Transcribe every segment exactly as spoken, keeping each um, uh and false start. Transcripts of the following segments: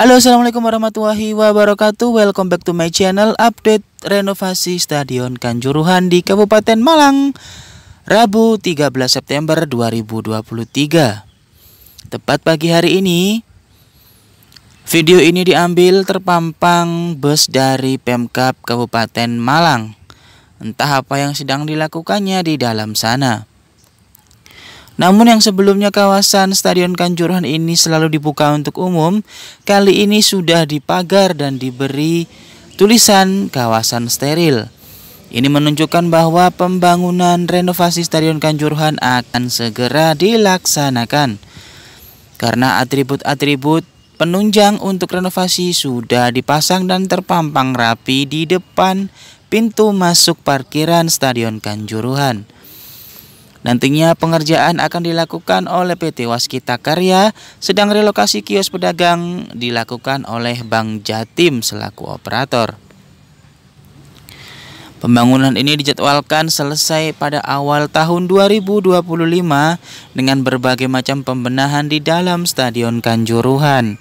Halo, assalamualaikum warahmatullahi wabarakatuh. Welcome back to my channel. Update renovasi Stadion Kanjuruhan di Kabupaten Malang, Rabu tiga belas September dua ribu dua puluh tiga. Tepat pagi hari ini. Video ini diambil terpampang bus dari Pemkab Kabupaten Malang. Entah apa yang sedang dilakukannya di dalam sana. Namun yang sebelumnya kawasan Stadion Kanjuruhan ini selalu dibuka untuk umum, kali ini sudah dipagar dan diberi tulisan kawasan steril. Ini menunjukkan bahwa pembangunan renovasi Stadion Kanjuruhan akan segera dilaksanakan. Karena atribut-atribut penunjang untuk renovasi sudah dipasang dan terpampang rapi di depan pintu masuk parkiran Stadion Kanjuruhan. Nantinya pengerjaan akan dilakukan oleh P T Waskita Karya, sedang relokasi kios pedagang dilakukan oleh Bank Jatim selaku operator. Pembangunan ini dijadwalkan selesai pada awal tahun dua ribu dua puluh lima dengan berbagai macam pembenahan di dalam Stadion Kanjuruhan.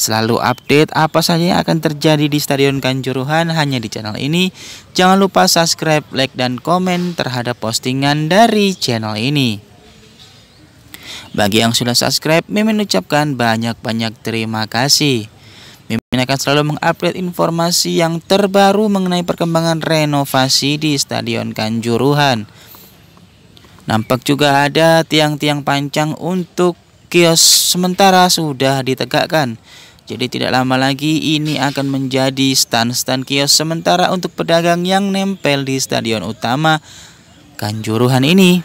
Selalu update apa saja yang akan terjadi di Stadion Kanjuruhan hanya di channel ini. Jangan lupa subscribe, like, dan komen terhadap postingan dari channel ini. Bagi yang sudah subscribe, Mimin ucapkan banyak-banyak terima kasih. Mimin akan selalu mengupdate informasi yang terbaru mengenai perkembangan renovasi di Stadion Kanjuruhan. Nampak juga ada tiang-tiang pancang untuk kios sementara sudah ditegakkan. Jadi tidak lama lagi ini akan menjadi stand-stand kios sementara untuk pedagang yang nempel di Stadion Utama Kanjuruhan ini.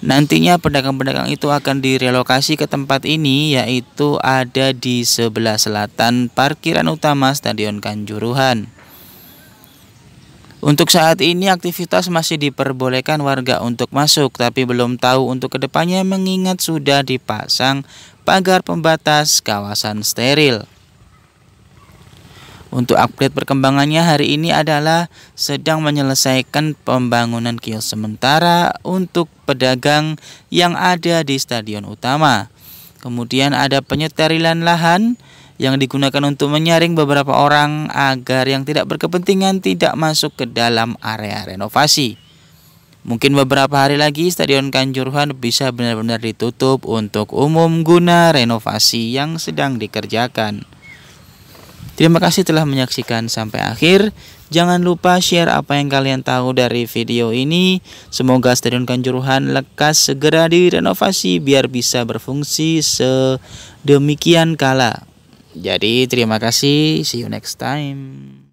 Nantinya pedagang-pedagang itu akan direlokasi ke tempat ini, yaitu ada di sebelah selatan parkiran utama Stadion Kanjuruhan. Untuk saat ini aktivitas masih diperbolehkan warga untuk masuk, tapi belum tahu untuk kedepannya mengingat sudah dipasang pagar pembatas kawasan steril. Untuk update perkembangannya hari ini adalah sedang menyelesaikan pembangunan kios sementara untuk pedagang yang ada di Stadion Utama. Kemudian ada penyeterilan lahan yang digunakan untuk menyaring beberapa orang agar yang tidak berkepentingan tidak masuk ke dalam area renovasi. Mungkin beberapa hari lagi Stadion Kanjuruhan bisa benar-benar ditutup untuk umum guna renovasi yang sedang dikerjakan. Terima kasih telah menyaksikan sampai akhir. Jangan lupa share apa yang kalian tahu dari video ini. Semoga Stadion Kanjuruhan lekas segera direnovasi biar bisa berfungsi sedemikian kala. Jadi terima kasih. See you next time.